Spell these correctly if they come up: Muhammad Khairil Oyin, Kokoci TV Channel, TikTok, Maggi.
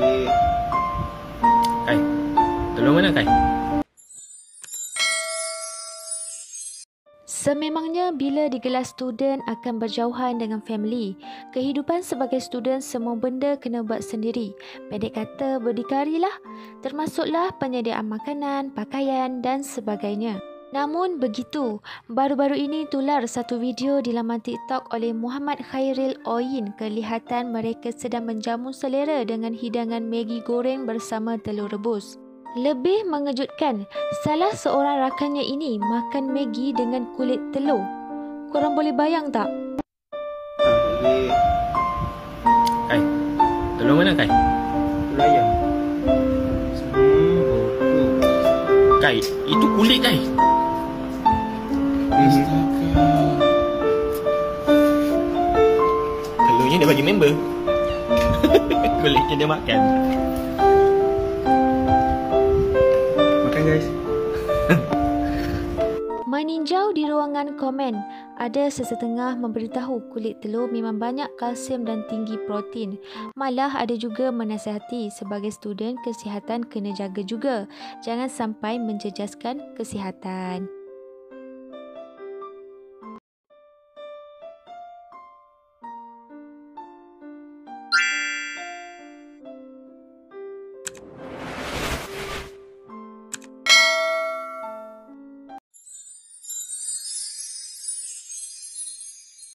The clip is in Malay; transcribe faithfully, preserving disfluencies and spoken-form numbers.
Maggi. Kai, tulungan na, Kai. Sememangnya bila digelar student akan berjauhan dengan family. Kehidupan sebagai student semua benda kena buat sendiri. Pendek kata, berdikarilah. Termasuklah penyediaan makanan, pakaian dan sebagainya. Namun begitu, baru-baru ini tular satu video di laman TikTok oleh Muhammad Khairil Oyin kelihatan mereka sedang menjamu selera dengan hidangan Maggi goreng bersama telur rebus. Lebih mengejutkan, salah seorang rakannya ini makan Maggi dengan kulit telur. Korang boleh bayang tak? Kai, telur mana Kai? Telur ayam. Kai, itu kulit Kai. Astaga. Telurnya dia bagi member. Kulitnya dia makan. Makan guys. Meninjau di ruangan komen, ada sesetengah memberitahu kulit telur memang banyak kalsium dan tinggi protein. Malah ada juga menasihati sebagai student kesihatan kena jaga juga. Jangan sampai menjejaskan kesihatan.